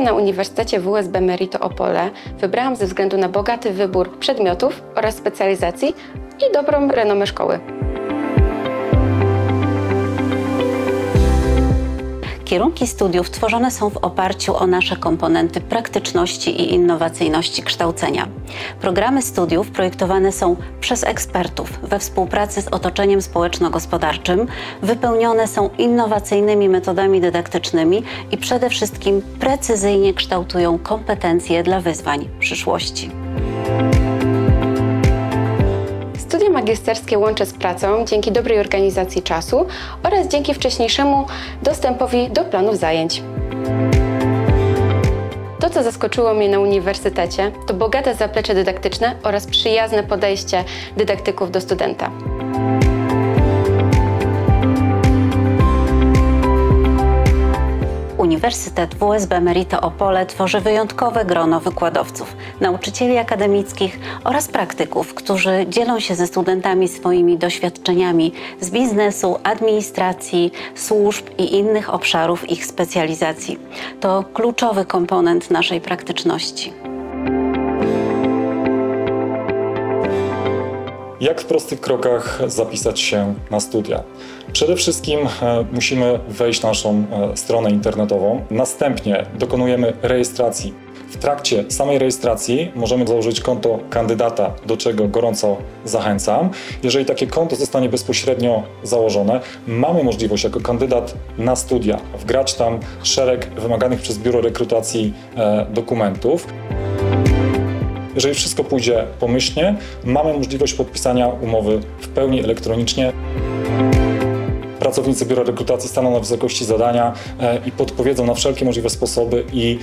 Studia na Uniwersytecie WSB Merito Opole wybrałam ze względu na bogaty wybór przedmiotów oraz specjalizacji i dobrą renomę szkoły. Kierunki studiów tworzone są w oparciu o nasze komponenty praktyczności i innowacyjności kształcenia. Programy studiów projektowane są przez ekspertów we współpracy z otoczeniem społeczno-gospodarczym, wypełnione są innowacyjnymi metodami dydaktycznymi i przede wszystkim precyzyjnie kształtują kompetencje dla wyzwań przyszłości. Studia magisterskie łączę z pracą dzięki dobrej organizacji czasu oraz dzięki wcześniejszemu dostępowi do planów zajęć. To, co zaskoczyło mnie na uniwersytecie, to bogate zaplecze dydaktyczne oraz przyjazne podejście dydaktyków do studenta. Uniwersytet WSB Merito Opole tworzy wyjątkowe grono wykładowców, nauczycieli akademickich oraz praktyków, którzy dzielą się ze studentami swoimi doświadczeniami z biznesu, administracji, służb i innych obszarów ich specjalizacji. To kluczowy komponent naszej praktyczności. Jak w prostych krokach zapisać się na studia? Przede wszystkim musimy wejść na naszą stronę internetową, następnie dokonujemy rejestracji. W trakcie samej rejestracji możemy założyć konto kandydata, do czego gorąco zachęcam. Jeżeli takie konto zostanie bezpośrednio założone, mamy możliwość jako kandydat na studia wgrać tam szereg wymaganych przez Biuro Rekrutacji dokumentów. Jeżeli wszystko pójdzie pomyślnie, mamy możliwość podpisania umowy w pełni elektronicznie. Pracownicy Biura Rekrutacji staną na wysokości zadania i podpowiedzą na wszelkie możliwe sposoby i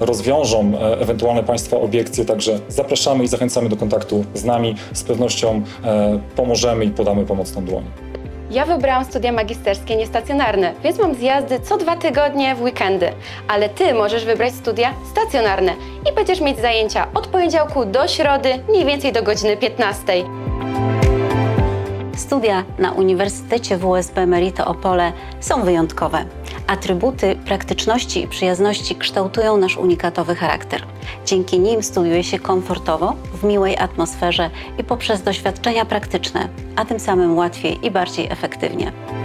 rozwiążą ewentualne Państwa obiekcje. Także zapraszamy i zachęcamy do kontaktu z nami. Z pewnością pomożemy i podamy pomocną dłoń. Ja wybrałam studia magisterskie niestacjonarne, więc mam zjazdy co 2 tygodnie w weekendy. Ale Ty możesz wybrać studia stacjonarne i będziesz mieć zajęcia od poniedziałku do środy, mniej więcej do godziny 15. Studia na Uniwersytecie WSB Merito Opole są wyjątkowe. Atrybuty praktyczności i przyjazności kształtują nasz unikatowy charakter. Dzięki nim studiuje się komfortowo, w miłej atmosferze i poprzez doświadczenia praktyczne, a tym samym łatwiej i bardziej efektywnie.